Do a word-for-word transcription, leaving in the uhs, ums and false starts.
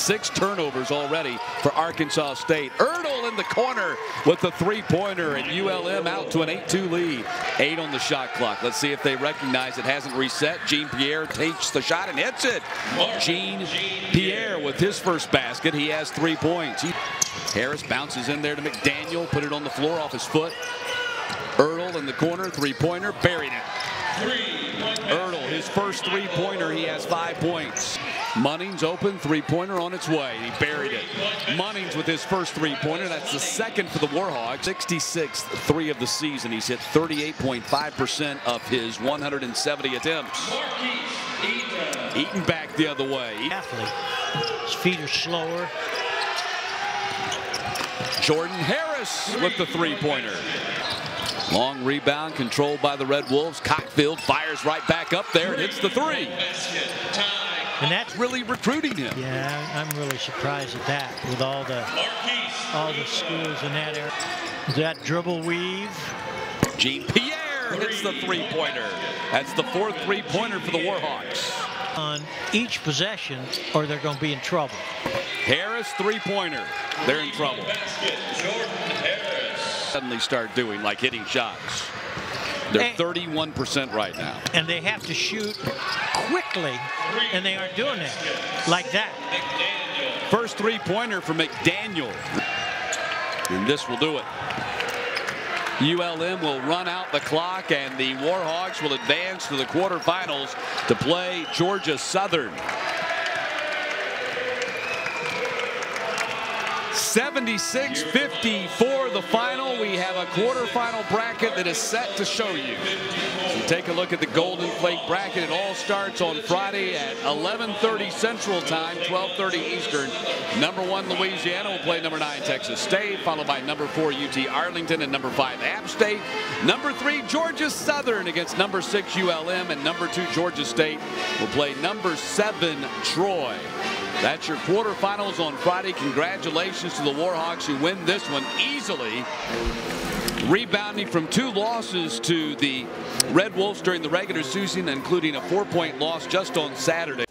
six turnovers already for Arkansas State. Ertl in the corner with the three-pointer, and U L M out to an eight two lead. Eight on the shot clock. Let's see if they recognize it hasn't reset. Jean-Pierre takes the shot and hits it. Jean-Pierre with his first basket. He has three points. He Harris bounces in there to McDaniel, put it on the floor off his foot. Ertl in the corner, three-pointer, buried it. Ertl, his first three-pointer, he has five points. Munnings open, three-pointer on its way, he buried it. Munnings with his first three-pointer, that's the second for the Warhawks. sixty-sixth three of the season, he's hit thirty-eight point five percent of his one hundred seventy attempts. Eaton back the other way. Athlete, his feet are slower. Jordan Harris with the three-pointer. Long rebound controlled by the Red Wolves. Cockfield fires right back up there and hits the three. And that's really recruiting him. Yeah, I'm really surprised at that with all the all the schools in that area. That dribble weave. Jean-Pierre hits the three-pointer. That's the fourth three-pointer for the Warhawks. On each possession, or they're going to be in trouble. Harris three-pointer. They're in trouble. Suddenly start doing, like hitting shots. They're thirty-one percent right now. And they have to shoot quickly, and they aren't doing it like that. First three-pointer for McDaniel. And this will do it. U L M will run out the clock, and the Warhawks will advance to the quarterfinals to play Georgia Southern. seventy-six fifty-four the final. We have a quarterfinal bracket that is set to show you. So take a look at the Golden Flake bracket. It all starts on Friday at eleven thirty Central Time, twelve thirty Eastern. Number one Louisiana will play number nine Texas State, followed by number four U T Arlington and number five App State. Number three Georgia Southern against number six U L M, and number two Georgia State will play number seven Troy. That's your quarterfinals on Friday. Congratulations to the Warhawks, who win this one easily. Rebounding from two losses to the Red Wolves during the regular season, including a four-point loss just on Saturday.